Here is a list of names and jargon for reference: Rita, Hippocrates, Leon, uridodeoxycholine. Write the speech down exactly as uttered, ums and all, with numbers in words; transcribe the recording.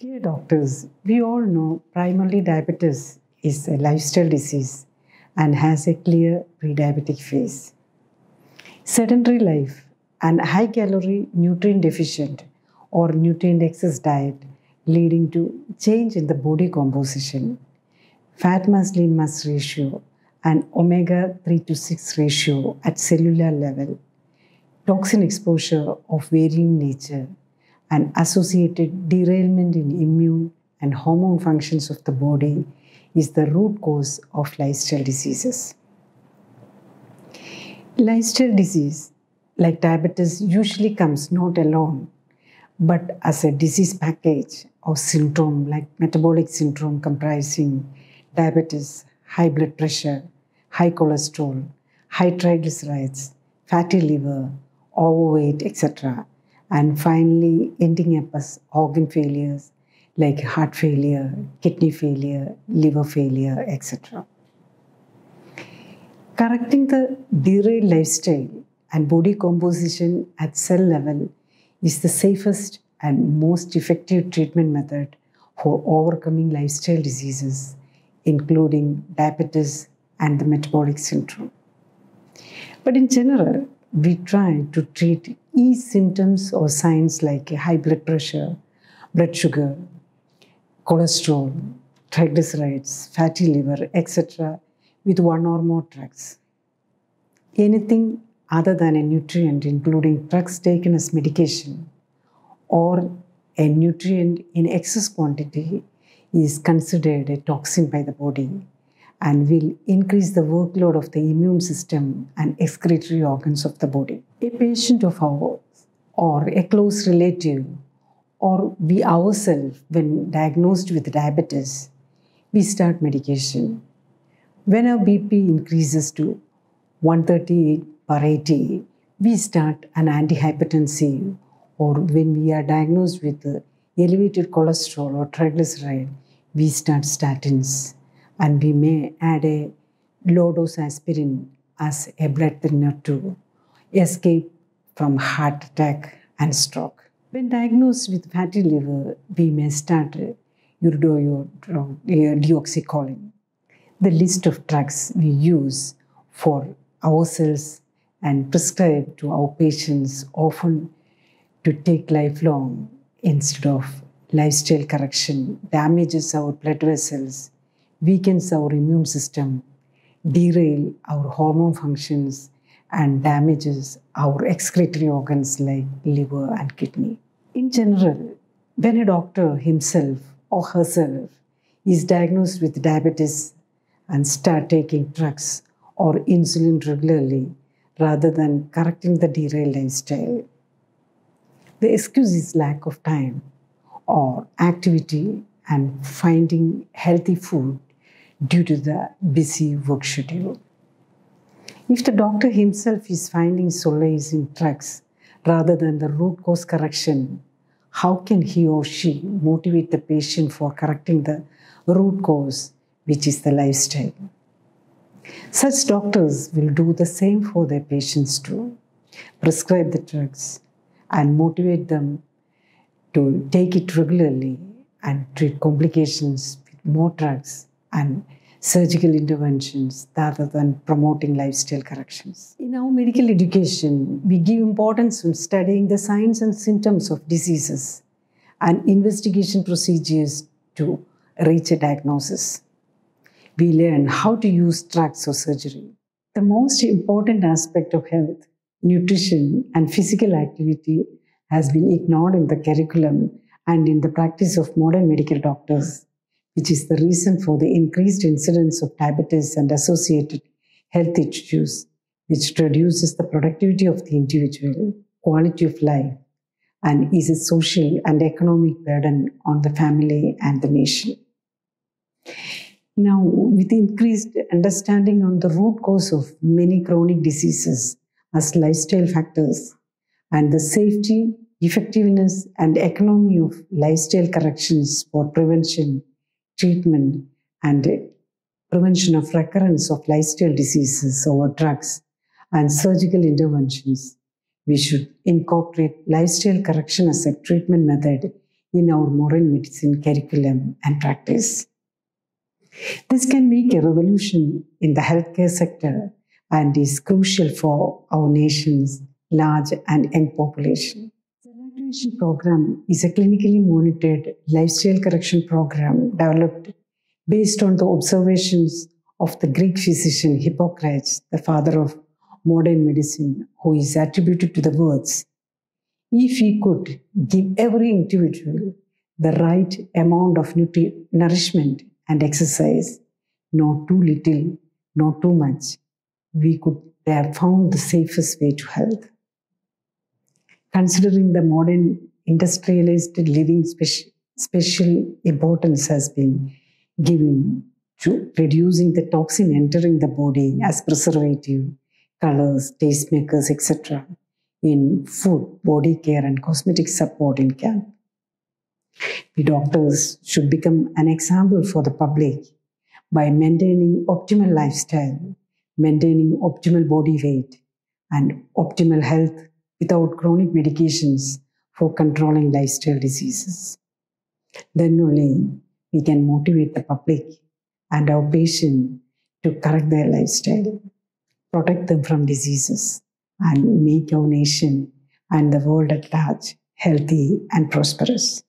Dear doctors, we all know primarily diabetes is a lifestyle disease and has a clear pre-diabetic phase. Sedentary life and high-calorie nutrient-deficient or nutrient-excess diet leading to change in the body composition, fat-mass-lean-mass ratio and omega three to six ratio at cellular level, toxin exposure of varying nature, and associated derailment in immune and hormone functions of the body is the root cause of lifestyle diseases. Lifestyle disease, like diabetes, usually comes not alone, but as a disease package or syndrome like metabolic syndrome comprising diabetes, high blood pressure, high cholesterol, high triglycerides, fatty liver, overweight, et cetera, and finally ending up as organ failures like heart failure, kidney failure, liver failure, et cetera. Correcting the derailed lifestyle and body composition at cell level is the safest and most effective treatment method for overcoming lifestyle diseases, including diabetes and the metabolic syndrome. But in general, we try to treat E symptoms or signs like high blood pressure, blood sugar, cholesterol, triglycerides, fatty liver, et cetera with one or more drugs. Anything other than a nutrient, including drugs taken as medication or a nutrient in excess quantity, is considered a toxin by the body and will increase the workload of the immune system and excretory organs of the body. A patient of ours or a close relative or we ourselves, when diagnosed with diabetes, we start medication. When our B P increases to one thirty per eighty, we start an antihypertensive, or when we are diagnosed with elevated cholesterol or triglyceride, we start statins. And we may add a low-dose aspirin as a blood thinner to escape from heart attack and stroke. When diagnosed with fatty liver, we may start uridodeoxycholine. The list of drugs we use for ourselves and prescribe to our patients often to take lifelong instead of lifestyle correction damages our blood vessels, weakens our immune system, derails our hormone functions, and damages our excretory organs like liver and kidney. In general, when a doctor himself or herself is diagnosed with diabetes and starts taking drugs or insulin regularly rather than correcting the derailed lifestyle, the excuse is lack of time or activity and finding healthy food due to the busy work schedule. If the doctor himself is finding solace in drugs rather than the root cause correction, how can he or she motivate the patient for correcting the root cause, which is the lifestyle? Such doctors will do the same for their patients too, prescribe the drugs and motivate them to take it regularly and treat complications with more drugs and surgical interventions rather than promoting lifestyle corrections. In our medical education, we give importance on studying the signs and symptoms of diseases and investigation procedures to reach a diagnosis. We learn how to use drugs or surgery. The most important aspect of health, nutrition, and physical activity has been ignored in the curriculum and in the practice of modern medical doctors, which is the reason for the increased incidence of diabetes and associated health issues, which reduces the productivity of the individual, quality of life, and is a social and economic burden on the family and the nation. Now, with increased understanding on the root cause of many chronic diseases as lifestyle factors and the safety, effectiveness and economy of lifestyle corrections for prevention, treatment, and prevention of recurrence of lifestyle diseases over drugs and surgical interventions, we should incorporate lifestyle correction as a treatment method in our moral medicine curriculum and practice. This can make a revolution in the healthcare sector and is crucial for our nation's large and young population. The lactation program is a clinically monitored lifestyle correction program developed based on the observations of the Greek physician Hippocrates, the father of modern medicine, who is attributed to the words, "If we could give every individual the right amount of nourishment and exercise, not too little, not too much, we could have found the safest way to health." Considering the modern industrialized living, special, special importance has been given to reducing the toxin entering the body as preservative, colors, tastemakers, et cetera in food, body care and cosmetic support in camp. We doctors should become an example for the public by maintaining optimal lifestyle, maintaining optimal body weight and optimal health without chronic medications for controlling lifestyle diseases. Then only we can motivate the public and our patients to correct their lifestyle, protect them from diseases, and make our nation and the world at large healthy and prosperous.